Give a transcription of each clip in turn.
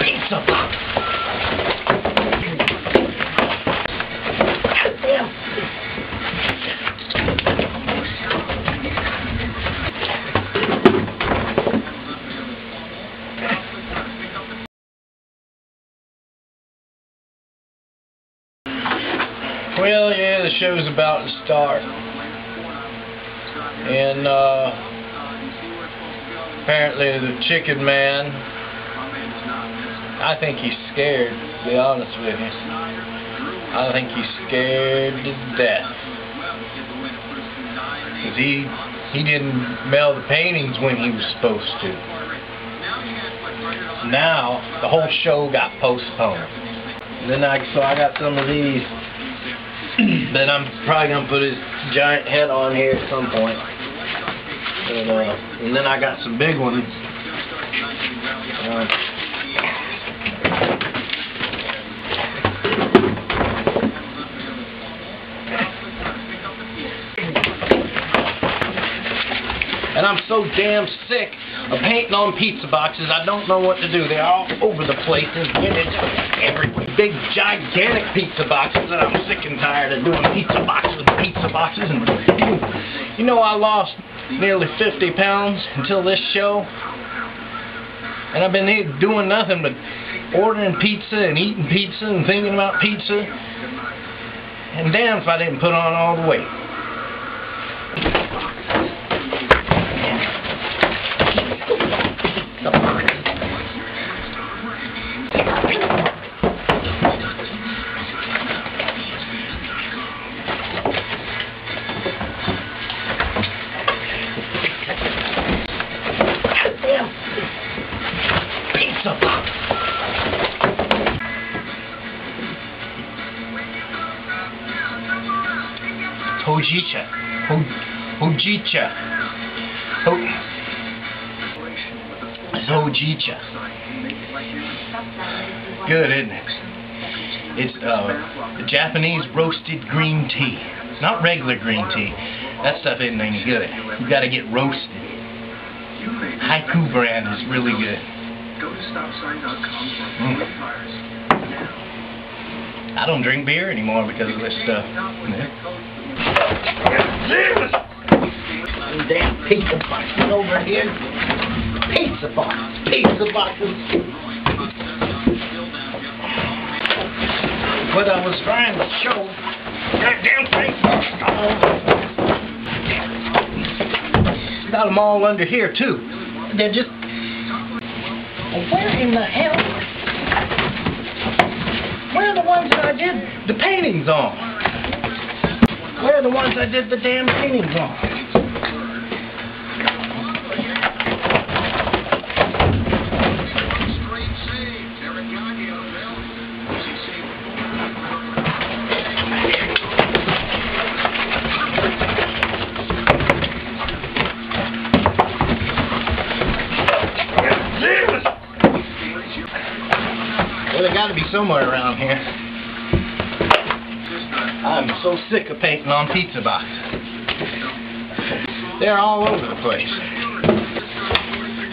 pizza pop. Well, yeah, the show's about to start. And, apparently the chicken man, I think he's scared, to be honest with you. I think he's scared to death. Because he didn't mail the paintings when he was supposed to. Now, the whole show got postponed. And then so I got some of these that I'm probably going to put his giant head on here at some point. But, and then I got some big ones. And I'm so damn sick of painting on pizza boxes, I don't know what to do. They're all over the place. Every big, gigantic pizza boxes, and I'm sick and tired of doing pizza boxes. And you know, I lost nearly 50 pounds until this show, and I've been here doing nothing but ordering pizza and eating pizza and thinking about pizza, and damn if I didn't put on all the weight. Hojicha. Hojicha. It's Hojicha. Good, isn't it? It's Japanese roasted green tea. It's not regular green tea. That stuff isn't any good. You gotta get roasted. Haiku brand is really good. I don't drink beer anymore because of this stuff. Damn pizza boxes over here. Pizza boxes. Pizza boxes. What I was trying to show. Goddamn pizza. Got them all under here too. They're just. Where in the hell? Where are the ones that I did the paintings on? Where are the ones I did the damn paintings on? Well, they gotta be somewhere around here. I'm so sick of painting on pizza boxes. They're all over the place.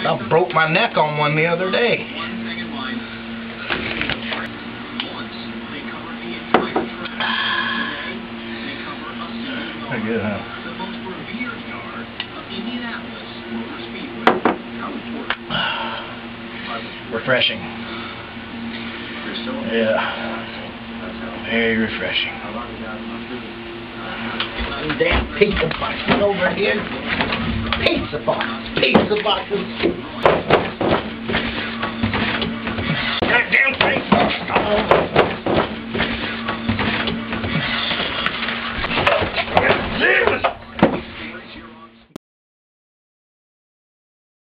I broke my neck on one the other day. Pretty good, huh? Refreshing. Yeah. Very refreshing. Damn pizza boxes over here. Pizza boxes. Pizza boxes.